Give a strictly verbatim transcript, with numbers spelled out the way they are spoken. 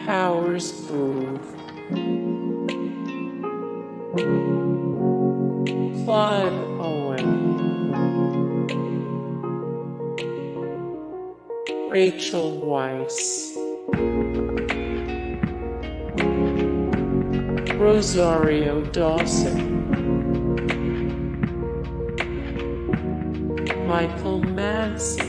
Powers Boothe, Clive Owen, Rachel Weisz, Rosario Dawson, Michael Madsen,